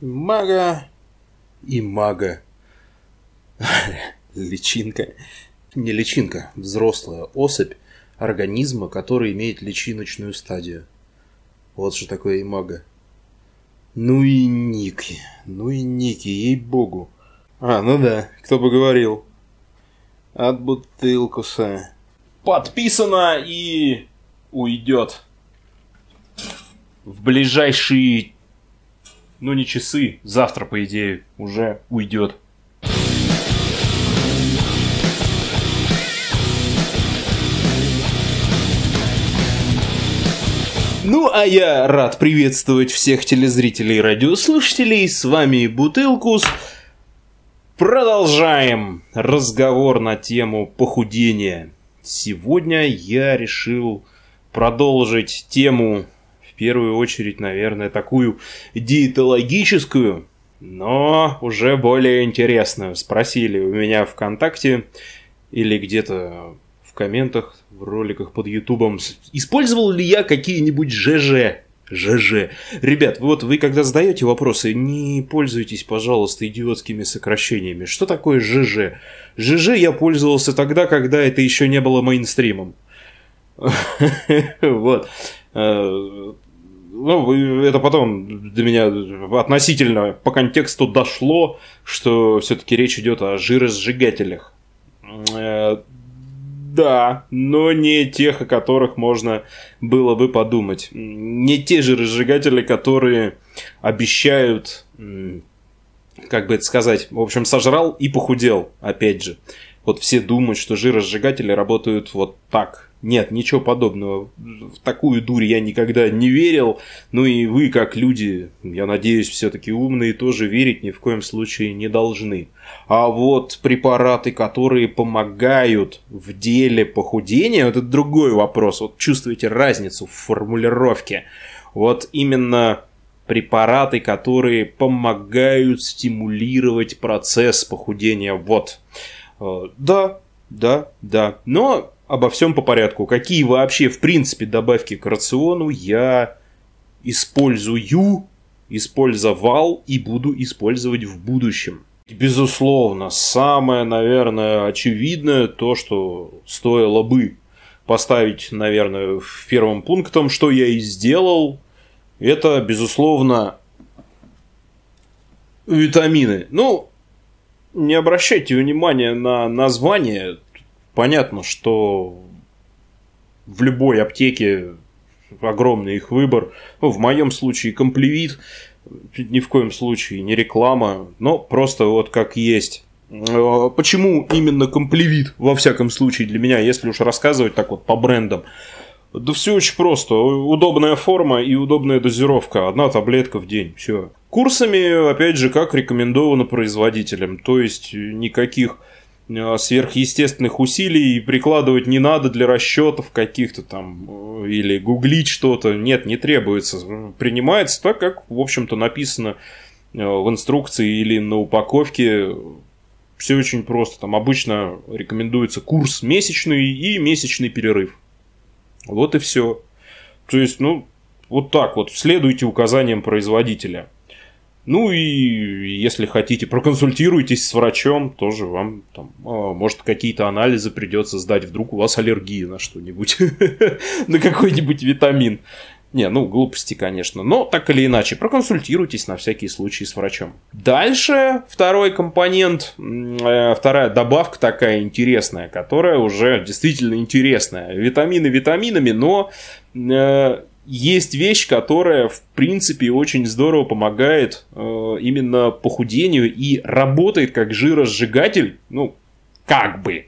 мага и мага. Личинка. Не личинка, взрослая особь организма, который имеет личиночную стадию. Вот что такое имаго. Ну и ники, ей-богу. А, ну да, кто бы говорил. От Бутылкуса. Подписано и уйдет. В ближайшие, ну не часы, завтра, по идее, уже уйдет. Ну, а я рад приветствовать всех телезрителей и радиослушателей. С вами Бутылкус. Продолжаем разговор на тему похудения. Сегодня я решил продолжить тему, в первую очередь, наверное, такую диетологическую, но уже более интересную. Спросили у меня ВКонтакте или где-то в комментах, в роликах под Ютубом, использовал ли я какие-нибудь ЖЖ. Ребят, вот вы когда задаете вопросы, не пользуйтесь, пожалуйста, идиотскими сокращениями. Что такое ЖЖ? ЖЖ я пользовался тогда, когда это еще не было мейнстримом. Вот. Ну, это потом для меня относительно по контексту дошло, что все-таки речь идет о жиросжигателях. Да, но не тех, о которых можно было бы подумать. Не те же разжигатели, которые обещают, как бы это сказать, в общем, сожрал и похудел, опять же. Вот все думают, что жиросжигатели работают вот так. Нет, ничего подобного. В такую дурь я никогда не верил. Ну и вы, как люди, я надеюсь, все-таки умные, тоже верить ни в коем случае не должны. А вот препараты, которые помогают в деле похудения, это другой вопрос. Вот чувствуете разницу в формулировке. Вот именно препараты, которые помогают стимулировать процесс похудения. Вот. Да. Но обо всем по порядку. Какие вообще, в принципе, добавки к рациону я использовал и буду использовать в будущем? Безусловно, самое, наверное, очевидное, то, что стоило бы поставить, наверное, в первым пунктом, что я и сделал, это, безусловно, витамины. Ну, не обращайте внимания на название. Понятно, что в любой аптеке огромный их выбор. Ну, в моем случае комплевит, ни в коем случае не реклама, но просто вот как есть. Почему именно комплевит, во всяком случае, для меня, если уж рассказывать так вот по брендам? Да все очень просто. Удобная форма и удобная дозировка. Одна таблетка в день. Все. Курсами, опять же, как рекомендовано производителям. То есть никаких сверхъестественных усилий прикладывать не надо для расчетов каких-то там или гуглить что-то. Нет, не требуется. Принимается так, как, в общем-то, написано в инструкции или на упаковке. Все очень просто. Там обычно рекомендуется курс месячный и месячный перерыв. Вот и все. То есть, ну, вот так вот. Следуйте указаниям производителя. Ну и если хотите, проконсультируйтесь с врачом, тоже вам там, может, какие-то анализы придется сдать, вдруг у вас аллергия на что-нибудь, на какой-нибудь витамин. Не, ну глупости, конечно, но так или иначе, проконсультируйтесь на всякий случай с врачом. Дальше второй компонент, вторая добавка такая интересная, которая уже действительно интересная. Витамины витаминами, но есть вещь, которая, в принципе, очень здорово помогает именно похудению и работает как жиросжигатель, ну, как бы.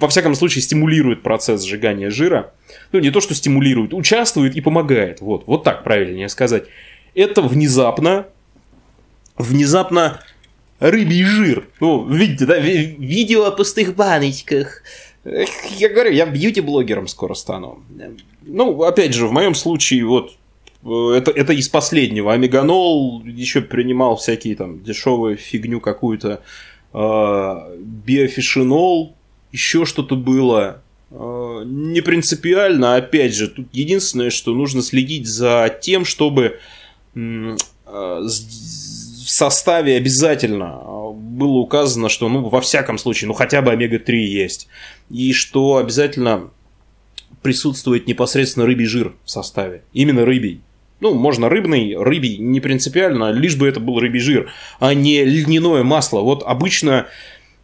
Во всяком случае, стимулирует процесс сжигания жира. Ну, не то, что стимулирует, участвует и помогает. Вот так правильнее сказать. Это внезапно рыбий жир. Ну, видите, да, видео о пустых баночках. Я говорю, я бьюти-блогером скоро стану. Ну, опять же, в моем случае, вот, это из последнего. Омеганол, еще принимал всякие там дешевую фигню какую-то, биофишинол, еще что-то было. Не принципиально, опять же, тут единственное, что нужно следить за тем, чтобы в составе обязательно было указано, что, ну, во всяком случае, ну, хотя бы омега-3 есть. И что обязательно присутствует непосредственно рыбий жир в составе. Именно рыбий. Ну, можно рыбный, рыбий, не принципиально, лишь бы это был рыбий жир, а не льняное масло. Вот обычно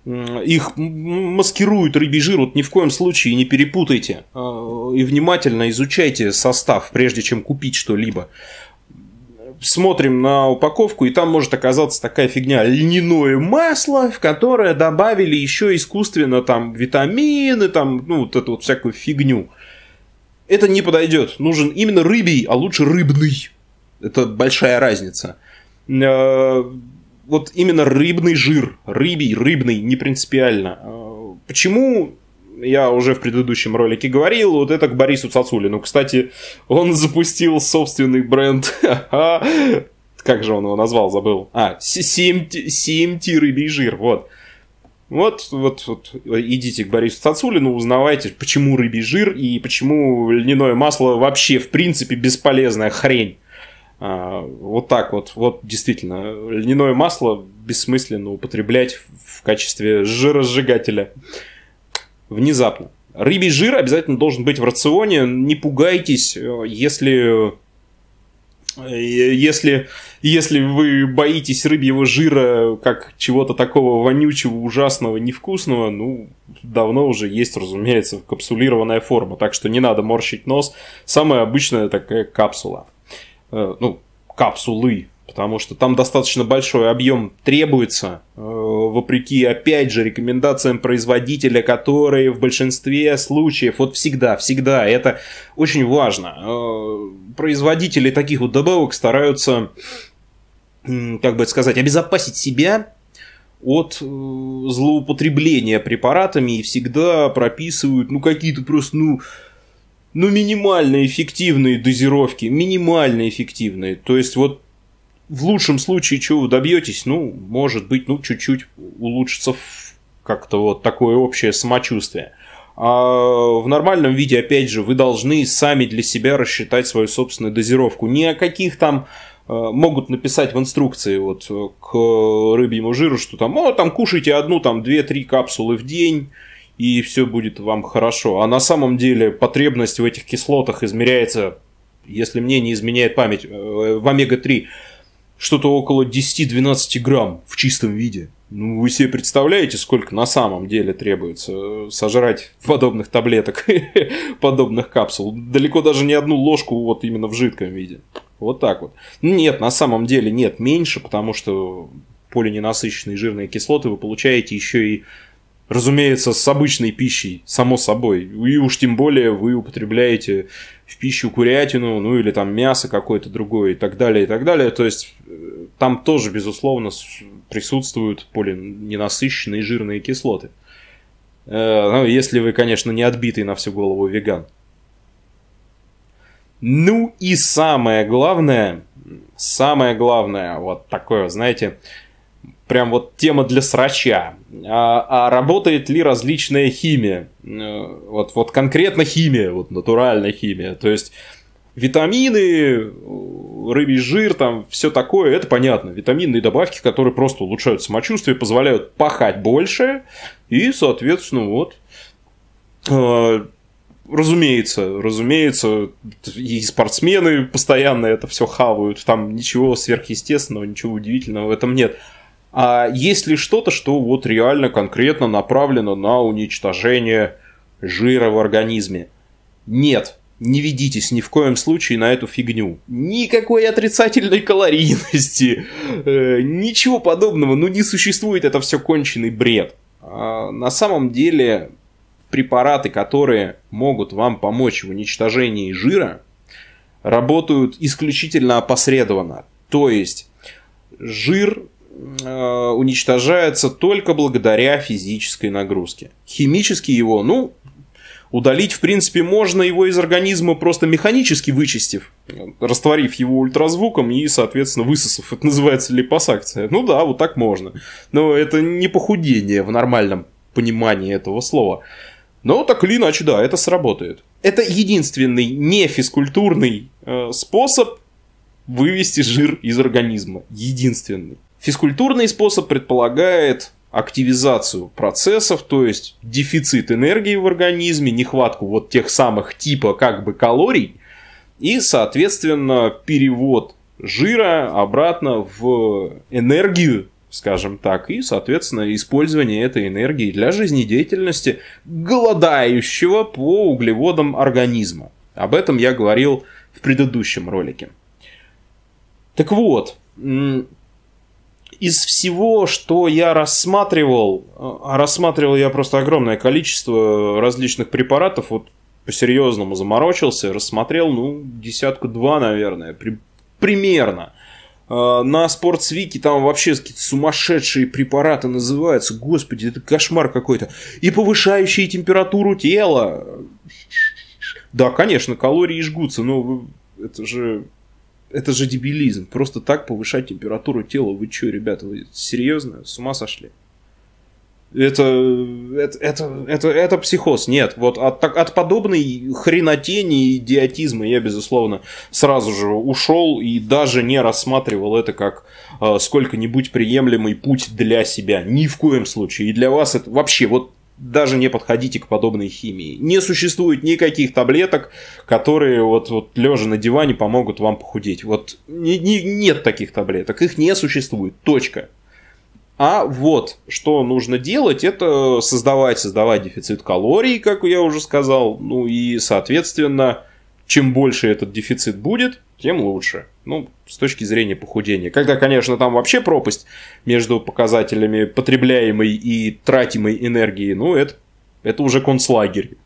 их маскируют рыбий жир, вот ни в коем случае не перепутайте. И внимательно изучайте состав, прежде чем купить что-либо. Смотрим на упаковку, и там может оказаться такая фигня. Льняное масло, в которое добавили еще искусственно там витамины, там, ну, вот эту вот всякую фигню. Это не подойдет. Нужен именно рыбий, а лучше рыбный. Это большая разница. Вот именно рыбный жир. Рыбий, рыбный, не принципиально. Почему? Я уже в предыдущем ролике говорил, вот это к Борису Сацулину. Кстати, он запустил собственный бренд. Как же он его назвал, забыл. А, CMT рыбий жир, вот. Вот, идите к Борису Сацулину, узнавайте, почему рыбий жир и почему льняное масло вообще, в принципе, бесполезная хрень. Вот так вот. Вот, действительно, льняное масло бессмысленно употреблять в качестве жиросжигателя. Внезапно. Рыбий жир обязательно должен быть в рационе. Не пугайтесь, если вы боитесь рыбьего жира как чего-то такого вонючего, ужасного, невкусного, ну, давно уже есть, разумеется, капсулированная форма. Так что не надо морщить нос. Самая обычная такая капсула. Ну, капсулы. Потому что там достаточно большой объем требуется, вопреки, опять же, рекомендациям производителя, которые в большинстве случаев, вот всегда, это очень важно. Производители таких вот добавок стараются, как бы это сказать, обезопасить себя от злоупотребления препаратами и всегда прописывают, ну, какие-то просто, ну, минимально эффективные дозировки, минимально эффективные, то есть, вот, в лучшем случае, чего вы добьетесь, ну, может быть, ну, чуть-чуть улучшится как-то вот такое общее самочувствие. А в нормальном виде, опять же, вы должны сами для себя рассчитать свою собственную дозировку. Ни о каких там могут написать в инструкции вот к рыбьему жиру, что там, о, там кушайте одну, там, 2-3 капсулы в день, и все будет вам хорошо. А на самом деле потребность в этих кислотах измеряется, если мне не изменяет память, в омега-3. Что-то около 10-12 грамм в чистом виде. Ну, вы себе представляете, сколько на самом деле требуется сожрать подобных таблеток, подобных капсул. Далеко даже не одну ложку вот именно в жидком виде. Вот так вот. Нет, на самом деле нет, меньше, потому что полиненасыщенные жирные кислоты вы получаете еще и, разумеется, с обычной пищей, само собой. И уж тем более вы употребляете в пищу курятину, ну или там мясо какое-то другое, и так далее, и так далее. То есть там тоже, безусловно, присутствуют полиненасыщенные жирные кислоты. Ну, если вы, конечно, не отбитый на всю голову веган. Ну и самое главное, вот такое, знаете, прям вот тема для срача. А работает ли различная химия? Вот конкретно химия, вот натуральная химия. То есть витамины, рыбий жир, там все такое, это понятно. Витаминные добавки, которые просто улучшают самочувствие, позволяют пахать больше. И, соответственно, вот, разумеется, и спортсмены постоянно это все хавают. Там ничего сверхъестественного, ничего удивительного в этом нет. А есть ли что-то, что вот реально конкретно направлено на уничтожение жира в организме? Нет, не ведитесь ни в коем случае на эту фигню. Никакой отрицательной калорийности, ничего подобного, ну не существует, это все конченый бред. На самом деле препараты, которые могут вам помочь в уничтожении жира, работают исключительно опосредованно. То есть жир уничтожается только благодаря физической нагрузке. Химически его, ну, удалить, в принципе, можно его из организма, просто механически вычистив, растворив его ультразвуком и, соответственно, высосав. Это называется липосакция. Ну да, вот так можно. Но это не похудение в нормальном понимании этого слова. Но так или иначе, да, это сработает. Это единственный нефизкультурный способ вывести жир из организма. Единственный. Физкультурный способ предполагает активизацию процессов, то есть дефицит энергии в организме, нехватку вот тех самых типа как бы калорий и, соответственно, перевод жира обратно в энергию, скажем так, и, соответственно, использование этой энергии для жизнедеятельности голодающего по углеводам организма. Об этом я говорил в предыдущем ролике. Так вот, из всего, что я рассматривал я просто огромное количество различных препаратов, вот по-серьезному заморочился, рассмотрел, десятку-два, наверное, примерно. На SportsWiki там вообще какие-то сумасшедшие препараты называются. Господи, это кошмар какой-то. И повышающие температуру тела. Да, конечно, калории жгутся, но это же дебилизм. Просто так повышать температуру тела. Вы что, ребята, вы серьезно? С ума сошли? Это психоз. Нет, вот от подобной хренотени и идиотизма я, безусловно, сразу же ушел и даже не рассматривал это как сколько-нибудь приемлемый путь для себя. Ни в коем случае. И для вас это вообще вот даже не подходите к подобной химии. Не существует никаких таблеток, которые вот лежа на диване помогут вам похудеть. Вот нет таких таблеток. Их не существует. Точка. А вот, что нужно делать, это создавать дефицит калорий, как я уже сказал. И, соответственно, чем больше этот дефицит будет, тем лучше. С точки зрения похудения. Когда, конечно, там вообще пропасть между показателями потребляемой и тратимой энергии, это уже концлагерь.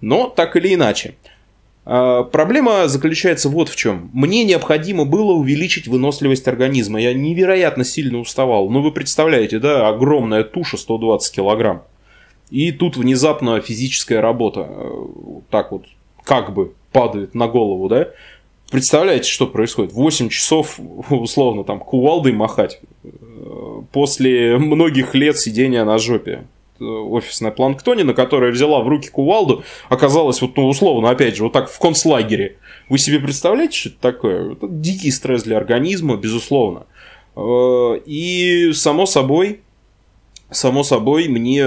Но так или иначе. Проблема заключается вот в чем. Мне необходимо было увеличить выносливость организма. Я невероятно сильно уставал. Вы представляете, да, огромная туша 120 килограмм. И тут внезапно физическая работа так вот как бы падает на голову, да. Представляете, что происходит? 8 часов, условно, там кувалдой махать после многих лет сидения на жопе. Офисная планктонина, которая взяла в руки кувалду, оказалась, условно, опять же, вот так в концлагере. Вы себе представляете, что это такое? Это дикий стресс для организма, безусловно. И, само собой, мне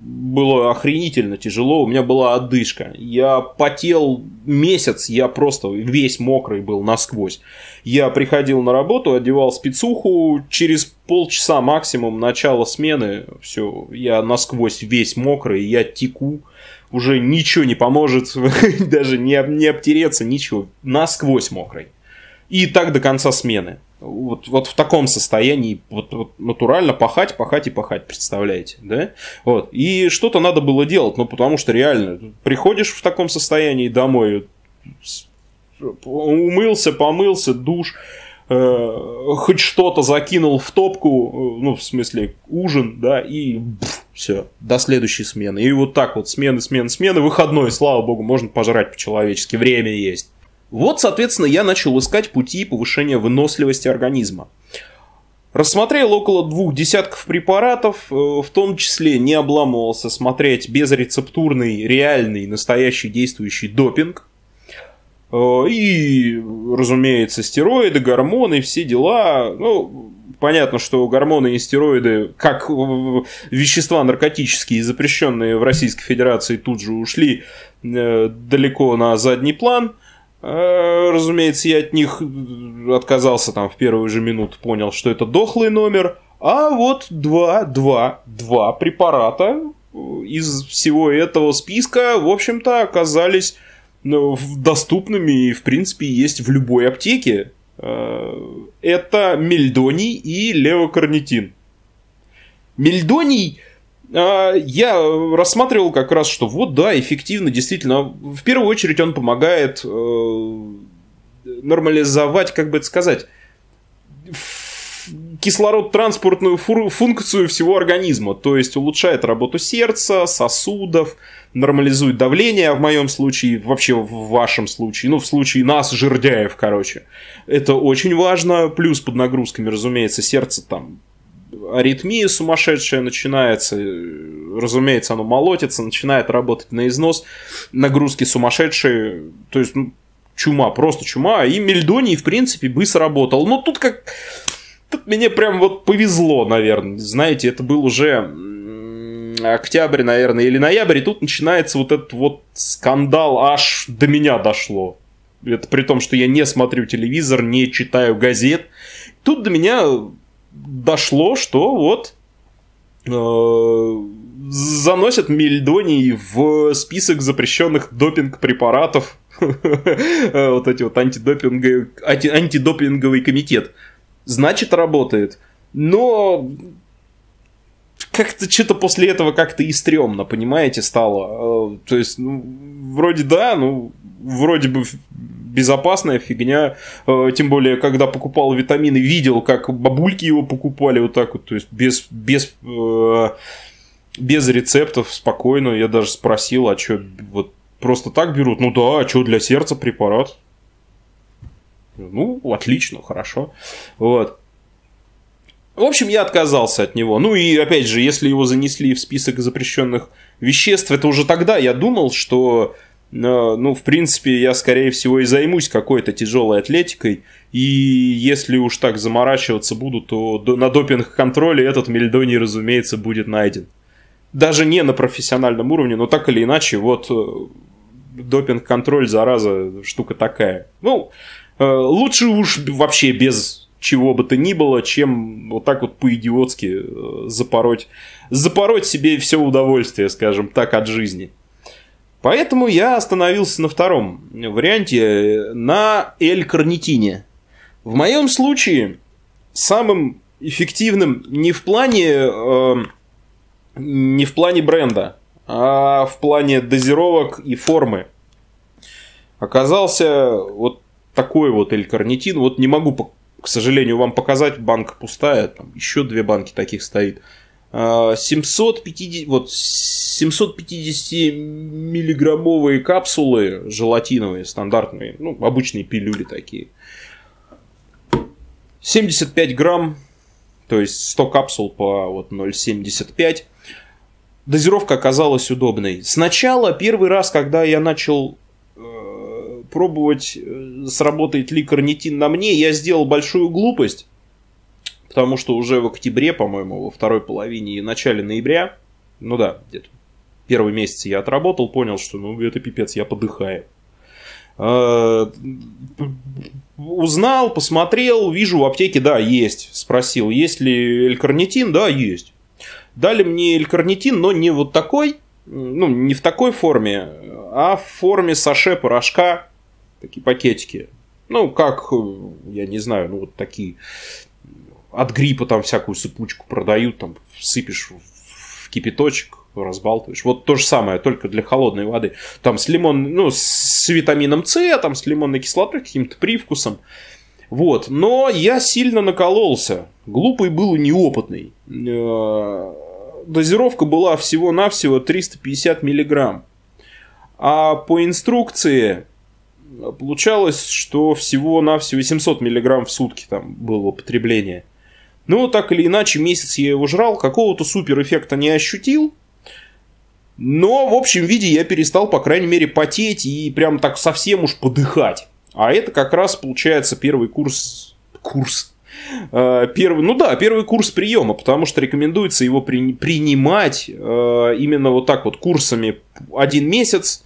было охренительно тяжело, у меня была одышка. Я потел месяц, я просто весь мокрый был насквозь. Я приходил на работу, одевал спецуху, через полчаса максимум начала смены, все, я насквозь весь мокрый, я теку, уже ничего не поможет, даже не обтереться, ничего, насквозь мокрый. И так до конца смены. Вот в таком состоянии натурально пахать, представляете, да? И что-то надо было делать, потому что реально приходишь в таком состоянии домой, умылся, помылся, душ, хоть что-то закинул в топку, в смысле ужин, да, и все, до следующей смены. И вот так вот смены, выходной, слава богу, можно пожрать по-человечески, время есть. Вот, соответственно, я начал искать пути повышения выносливости организма. Рассмотрел около 2 десятков препаратов, в том числе не обламывался смотреть безрецептурный, реальный, настоящий действующий допинг. И, разумеется, стероиды, гормоны, все дела. Понятно, что гормоны и стероиды, как вещества наркотические, запрещенные в Российской Федерации, тут же ушли далеко на задний план. Разумеется, я от них отказался там в первую же минуту, понял, что это дохлый номер. А вот два препарата из всего этого списка, в общем-то, оказались доступными и, в принципе, есть в любой аптеке. Это мельдоний и левокарнитин. Мельдоний я рассматривал как раз, что эффективно, действительно. В первую очередь он помогает нормализовать, как бы это сказать, кислород-транспортную функцию всего организма. То есть улучшает работу сердца, сосудов, нормализует давление, в моем случае, вообще в вашем случае, в случае нас, жирдяев, короче. Это очень важно, плюс под нагрузками, разумеется, сердце там... Аритмия сумасшедшая начинается, разумеется, оно молотится, начинает работать на износ, нагрузки сумасшедшие, то есть чума, просто чума. И Мельдоний, в принципе, бы сработал. Но тут как... Тут мне прям вот повезло, наверное. Знаете, это был уже... октябрь, наверное, или ноябрь, и тут начинается вот этот вот скандал, аж до меня дошло. Это при том, что я не смотрю телевизор, не читаю газет. Тут до меня дошло, что вот заносят Мельдоний в список запрещенных допинг-препаратов. Вот эти вот антидопинговый комитет. Значит, работает. Но... Как-то что-то после этого как-то и стрёмно, понимаете, стало. То есть, ну, вроде да, ну, вроде бы безопасная фигня. Тем более, когда покупал витамины, видел, как бабульки его покупали вот так вот, то есть, без рецептов, спокойно. Я даже спросил, а что, вот просто так берут? Ну да, а что, для сердца препарат? Ну, отлично, хорошо. Вот. В общем, я отказался от него. Ну и, опять же, если его занесли в список запрещенных веществ, это уже тогда я думал, что, ну, в принципе, я, скорее всего, и займусь какой-то тяжелой атлетикой. И если уж так заморачиваться буду, то на допинг-контроле этот Мельдоний, разумеется, будет найден. Даже не на профессиональном уровне, но так или иначе, вот допинг-контроль, зараза, штука такая. Ну, лучше уж вообще без... чего бы то ни было, чем вот так вот по-идиотски запороть себе все удовольствие, скажем так, от жизни. Поэтому я остановился на втором варианте, на L-карнитине. В моем случае самым эффективным не в плане бренда, а в плане дозировок и формы оказался вот такой вот L-карнитин. Вот не могу показать. К сожалению, вам показать, банка пустая, там еще две банки таких стоит. 750 миллиграммовые капсулы желатиновые, стандартные, ну, обычные пилюли такие. 75 грамм, то есть 100 капсул по вот 0,75. Дозировка оказалась удобной. Сначала, первый раз, когда я начал... пробовать, сработает ли карнитин на мне, я сделал большую глупость, потому что уже в октябре, по-моему, во второй половине и начале ноября, ну да, где-то первый месяц я отработал, понял, что ну это пипец, я подыхаю. Узнал, посмотрел, вижу в аптеке, да, есть. Спросил, есть ли L-карнитин, да, есть. Дали мне L-карнитин, но не вот такой, ну не в такой форме, а в форме саше порошка. Такие пакетики. Ну, как, я не знаю, ну, вот такие. От гриппа там всякую сыпучку продают, там, сыпешь в кипяточек, разбалтываешь. Вот то же самое, только для холодной воды. Там с лимон, ну, с витамином С, там, с лимонной кислотой, каким-то привкусом. Вот. Но я сильно накололся. Глупый был и неопытный. Дозировка была всего-навсего 350 миллиграмм. А по инструкции... Получалось, что всего-навсего 700 миллиграмм в сутки там было потребление. Ну, так или иначе, месяц я его жрал, какого-то суперэффекта не ощутил. Но в общем виде я перестал, по крайней мере, потеть и прям так совсем уж подыхать. А это как раз, получается, первый курс приема, потому что рекомендуется его принимать именно вот так вот курсами 1 месяц.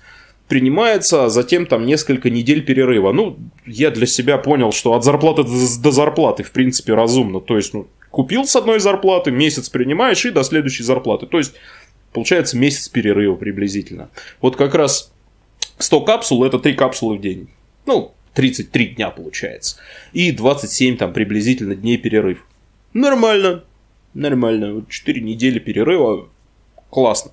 Принимается, а затем там несколько недель перерыва. Ну, я для себя понял, что от зарплаты до зарплаты, в принципе, разумно. То есть, ну, купил с одной зарплаты, месяц принимаешь и до следующей зарплаты. То есть, получается, месяц перерыва приблизительно. Вот как раз 100 капсул, это 3 капсулы в день. Ну, 33 дня получается. И 27 там приблизительно дней перерыв. Нормально. Нормально. 4 недели перерыва. Классно.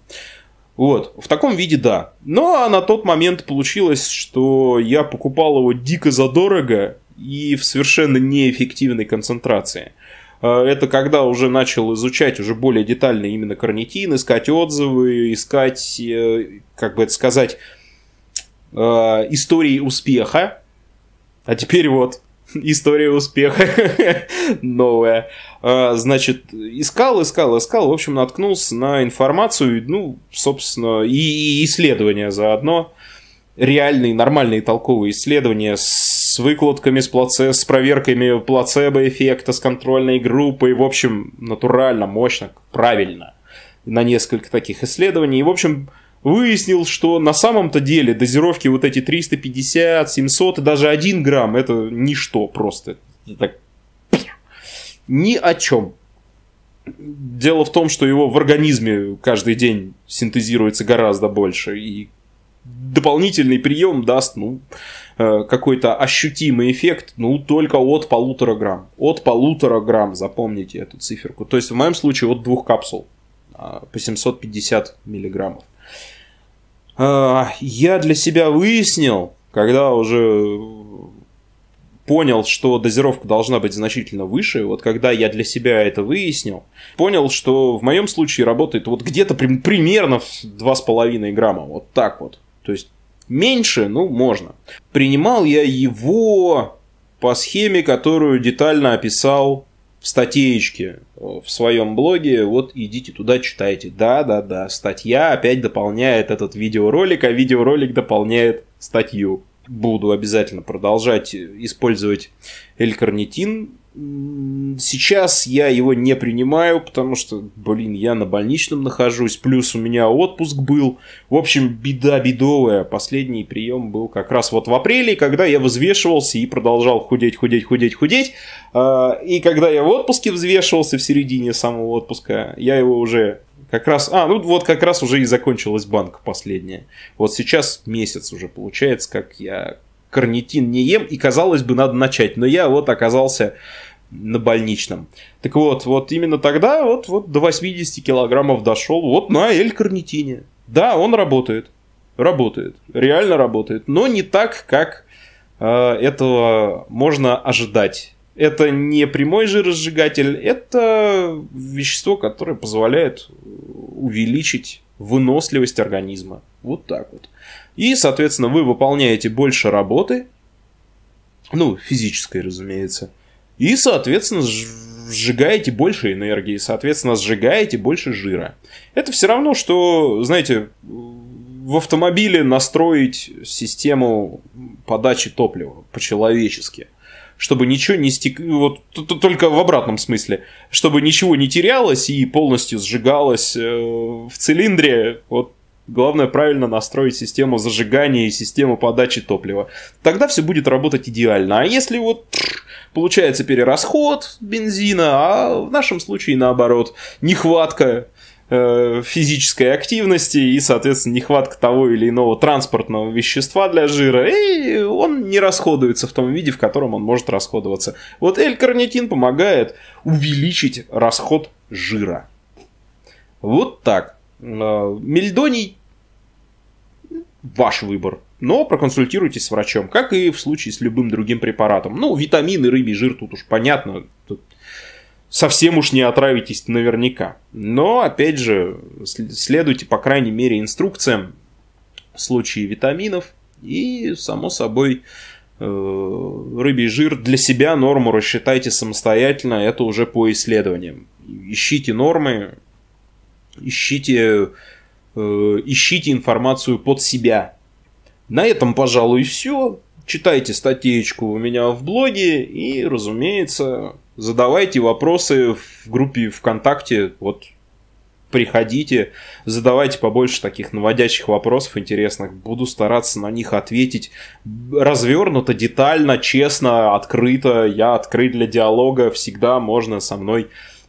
Вот, в таком виде да. Но на тот момент получилось, что я покупал его дико задорого и в совершенно неэффективной концентрации. Это когда уже начал изучать уже более детально именно карнитин, искать отзывы, искать, как бы это сказать, истории успеха. А теперь вот история успеха новая. Значит, искал. В общем, наткнулся на информацию, ну, собственно, и исследования заодно. реальные, нормальные, толковые исследования с выкладками, с проверками плацебо-эффекта, с контрольной группой, в общем, натурально, мощно, правильно, на несколько таких исследований, и, в общем, выяснил, что на самом-то деле дозировки вот эти 350, 700 и даже 1 грамм, это ничто просто, так, ни о чем. Дело в том, что его в организме каждый день синтезируется гораздо больше, и дополнительный прием даст, ну, какой-то ощутимый эффект, ну, только от 1,5 грамм. От 1,5 грамм, запомните эту циферку. То есть в моем случае от 2 капсул по 750 миллиграммов. Я для себя выяснил, когда уже понял, что дозировка должна быть значительно выше, вот когда я для себя это выяснил, понял, что в моем случае работает вот где-то примерно в 2,5 грамма, вот так вот. То есть меньше, ну, можно. Принимал я его по схеме, которую детально описал в статейке в своем блоге, вот идите туда, читайте. Да, статья опять дополняет этот видеоролик, а видеоролик дополняет статью. Буду обязательно продолжать использовать L-карнитин. Сейчас я его не принимаю, потому что, блин, я на больничном нахожусь, плюс у меня отпуск был. В общем, беда бедовая. Последний прием был как раз вот в апреле, когда я взвешивался и продолжал худеть. И когда я в отпуске взвешивался, в середине самого отпуска, я его уже... Как раз, ну вот как раз уже и закончилась банка последняя. Вот сейчас месяц уже получается, как я карнитин не ем, и, казалось бы, надо начать. Но я вот оказался на больничном. Так вот, вот именно тогда вот до 80 килограммов дошел вот на L-карнитине. Да, он работает. Реально работает. Но не так, как этого можно ожидать. Это не прямой жиросжигатель, это вещество, которое позволяет увеличить выносливость организма. Вот так вот. И, соответственно, вы выполняете больше работы, ну, физической, разумеется, и, соответственно, сжигаете больше энергии, соответственно, сжигаете больше жира. Это все равно, что, знаете, в автомобиле настроить систему подачи топлива по-человечески. Чтобы ничего не вот только в обратном смысле, чтобы ничего не терялось и полностью сжигалось в цилиндре, вот главное правильно настроить систему зажигания и систему подачи топлива. Тогда все будет работать идеально. А если вот получается перерасход бензина, а в нашем случае наоборот, нехватка физической активности и, соответственно, нехватка того или иного транспортного вещества для жира, и он не расходуется в том виде, в котором он может расходоваться. Вот L-карнитин помогает увеличить расход жира. Вот так. Мельдоний — ваш выбор, но проконсультируйтесь с врачом, как и в случае с любым другим препаратом. Ну, витамины, рыбий жир, тут уж понятно, тут совсем уж не отравитесь наверняка. Но, опять же, следуйте, по крайней мере, инструкциям в случае витаминов. И, само собой, рыбий жир для себя норму рассчитайте самостоятельно. Это уже по исследованиям. Ищите нормы, ищите информацию под себя. На этом, пожалуй, все. Читайте статейку у меня в блоге и, разумеется, задавайте вопросы в группе ВКонтакте, вот приходите, задавайте побольше таких наводящих вопросов интересных, буду стараться на них ответить развернуто, детально, честно, открыто, я открыт для диалога, всегда можно со мной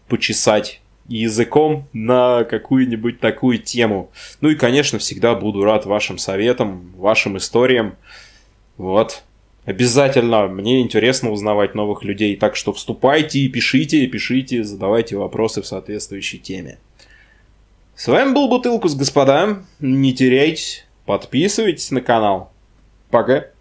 почесать языком на какую-нибудь такую тему. Ну и, конечно, всегда буду рад вашим советам, вашим историям, вот. Обязательно, мне интересно узнавать новых людей, так что вступайте, пишите, задавайте вопросы в соответствующей теме. С вами был Бутылкус, господа, не теряйтесь, подписывайтесь на канал. Пока!